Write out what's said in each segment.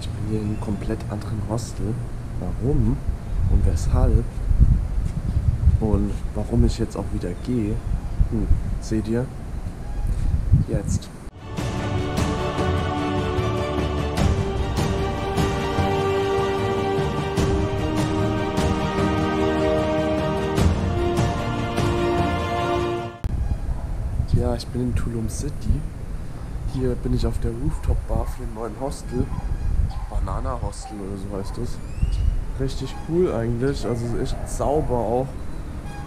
Ich bin hier in einem komplett anderen Hostel. Warum und weshalb und warum ich jetzt auch wieder gehe, seht ihr jetzt. Ja, ich bin in Tulum City. Hier bin ich auf der Rooftop-Bar für den neuen Hostel. Nana Hostel oder so heißt das. Richtig cool eigentlich, also echt sauber auch.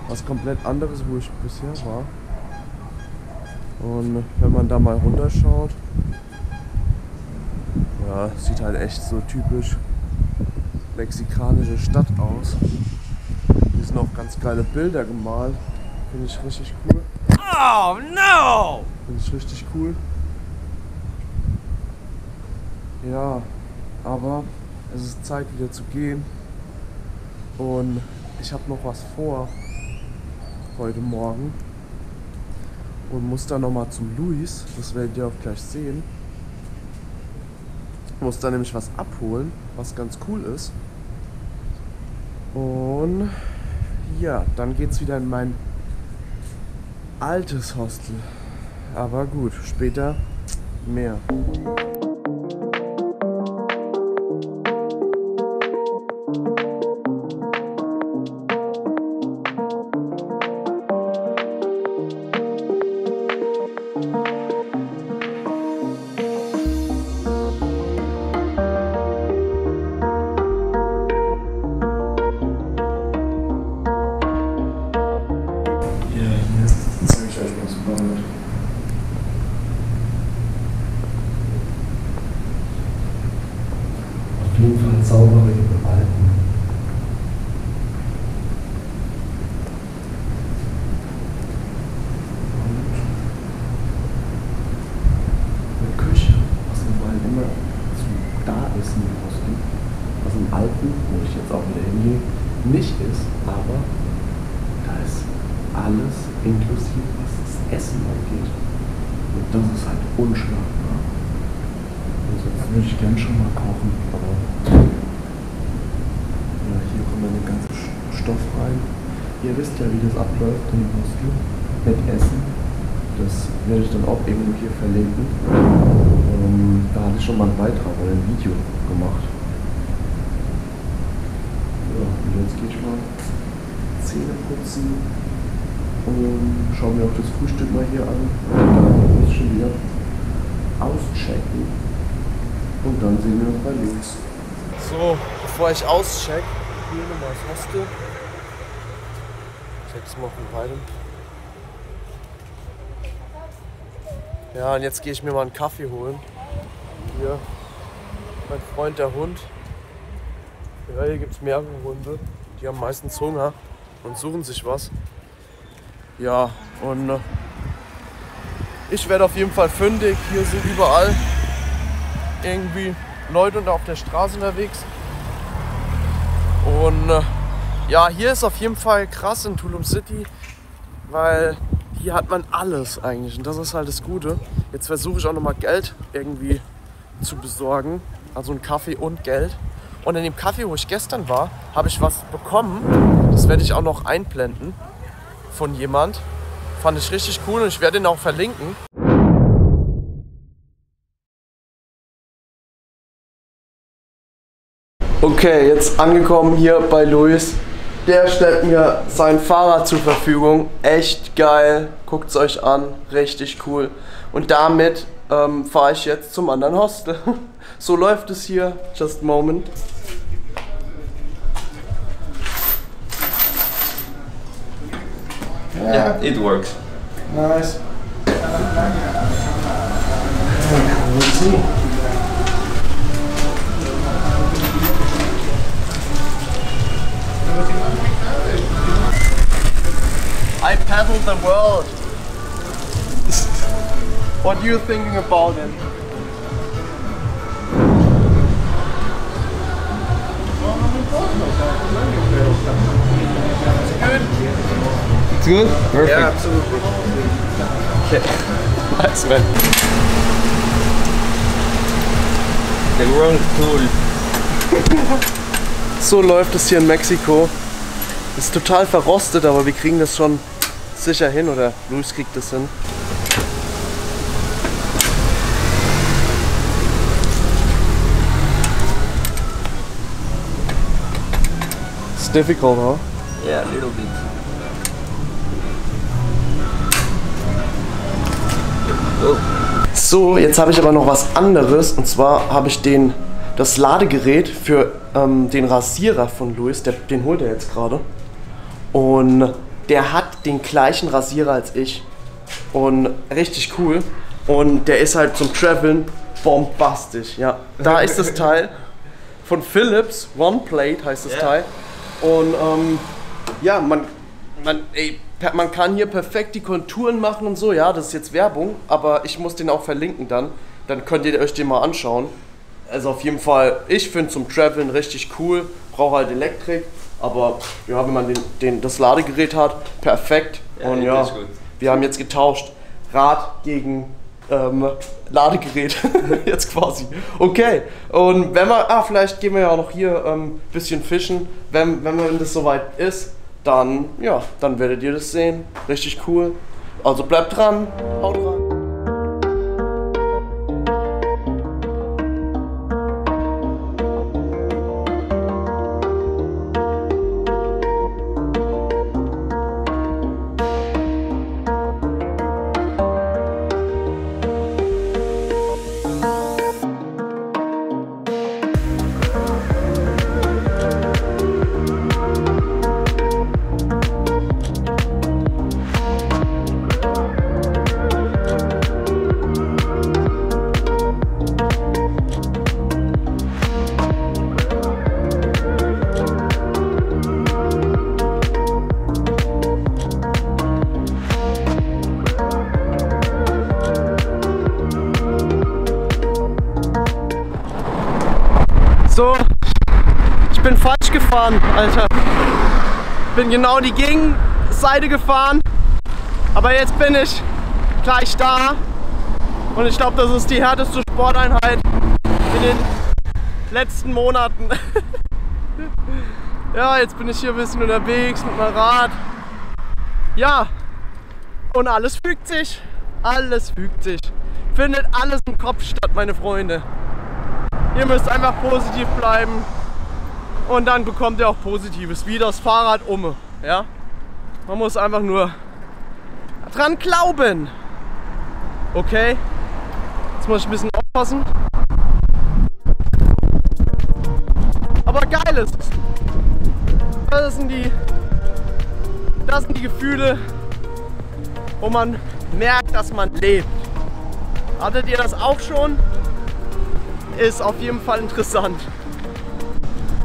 Was komplett anderes, wo ich bisher war. Und wenn man da mal runterschaut, ja, sieht halt echt so typisch mexikanische Stadt aus. Hier sind auch ganz geile Bilder gemalt. Finde ich richtig cool. Oh no! Finde ich richtig cool. Ja. Aber es ist Zeit wieder zu gehen und ich habe noch was vor heute Morgen und muss dann nochmal zum Luis, das werdet ihr auch gleich sehen. Ich muss da nämlich was abholen, was ganz cool ist. Und ja, dann geht's wieder in mein altes Hostel. Aber gut, später mehr. Saubere Gewalten. Und eine Küche, was überall immer zu da ist in dem Hostel, was im Alten, wo ich jetzt auch wieder hingehe, nicht ist, aber da ist alles inklusive, was das Essen angeht. Und das ist halt unschlagbar. Also das würde ich gern schon mal kochen, aber hier kommt dann der ganze Stoff rein. Ihr wisst ja, wie das abläuft in dem Hostel mit Essen. Das werde ich dann auch eben hier verlinken. Da hatte ich schon mal einen Beitrag oder ein Video gemacht. Ja, und jetzt gehe ich mal Zähne putzen und schaue mir auch das Frühstück mal hier an. Dann muss ich schon wieder auschecken und dann sehen wir uns bei Luis. So, bevor ich auscheck, hier nochmal das Hostel. Check's mal von beidem. Ja, und jetzt gehe ich mir mal einen Kaffee holen. Hier, mein Freund der Hund. Ja, hier gibt es mehrere Hunde. Die haben meistens Hunger und suchen sich was. Ja, und ich werde auf jeden Fall fündig. Hier sind überall irgendwie Leute und auf der Straße unterwegs. Und ja, hier ist auf jeden Fall krass in Tulum City, weil hier hat man alles eigentlich und das ist halt das Gute. Jetzt versuche ich auch nochmal Geld irgendwie zu besorgen, also einen Kaffee und Geld. Und in dem Kaffee, wo ich gestern war, habe ich was bekommen, das werde ich auch noch einblenden von jemand. Fand ich richtig cool und ich werde ihn auch verlinken. Okay, jetzt angekommen hier bei Luis. Der stellt mir sein Fahrrad zur Verfügung. Echt geil. Guckt es euch an. Richtig cool. Und damit fahre ich jetzt zum anderen Hostel. So läuft es hier. Just a moment. Yeah, it works. Nice. I paddle the world. What are you thinking about it? It's good? Perfect. Yeah, absolutely. Okay. Nice, man. The wrong tool. So läuft es hier in Mexiko. Ist total verrostet, aber wir kriegen das schon sicher hin, oder Luis kriegt das hin. It's difficult, huh? Yeah, a little bit. Oh. So, jetzt habe ich aber noch was anderes, und zwar habe ich das Ladegerät für den Rasierer von Luis, den holt er jetzt gerade, und der hat den gleichen Rasierer als ich und richtig cool, und der ist halt zum Traveln bombastisch, ja. Da ist das Teil von Philips OneBlade heißt das Teil, und ja, man kann hier perfekt die Konturen machen und so, ja, das ist jetzt Werbung, aber ich muss den auch verlinken dann. Dann könnt ihr euch den mal anschauen. Also auf jeden Fall, ich finde zum Traveln richtig cool, brauche halt Elektrik, aber ja, wenn man das Ladegerät hat, perfekt. Ja, und ja, wir haben jetzt getauscht, Rad gegen Ladegerät, jetzt quasi. Okay, und wenn wir, vielleicht gehen wir ja auch noch hier ein bisschen fischen, wenn das soweit ist. Dann, ja, dann werdet ihr das sehen. Richtig cool. Also bleibt dran, haut rein. So, ich bin falsch gefahren, Alter. Bin genau die Gegenseite gefahren, aber jetzt bin ich gleich da, und ich glaube, das ist die härteste Sporteinheit in den letzten Monaten. Ja, jetzt bin ich hier ein bisschen unterwegs mit meinem Rad. Ja, und alles fügt sich, alles fügt sich. Findet alles im Kopf statt, meine Freunde. Ihr müsst einfach positiv bleiben, und dann bekommt ihr auch Positives, wie das Fahrrad umme. Ja? Man muss einfach nur dran glauben. Okay? Jetzt muss ich ein bisschen aufpassen. Aber geil ist es. Das sind die Gefühle, wo man merkt, dass man lebt. Hattet ihr das auch schon? Ist auf jeden Fall interessant,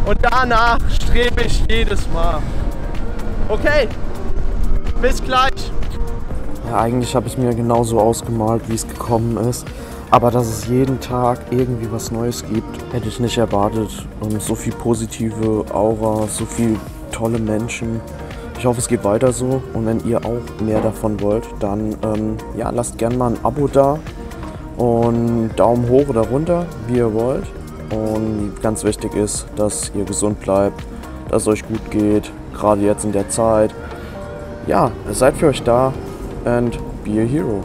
und danach strebe ich jedes Mal. Okay, bis gleich. Ja, eigentlich habe ich mir genauso ausgemalt, wie es gekommen ist, aber dass es jeden Tag irgendwie was Neues gibt, hätte ich nicht erwartet, und so viel positive Aura, so viel tolle Menschen. Ich hoffe, es geht weiter so, und wenn ihr auch mehr davon wollt, dann ja, lasst gerne mal ein Abo da. Und Daumen hoch oder runter, wie ihr wollt. Und ganz wichtig ist, dass ihr gesund bleibt, dass es euch gut geht, gerade jetzt in der Zeit. Ja, seid für euch da, and be a hero.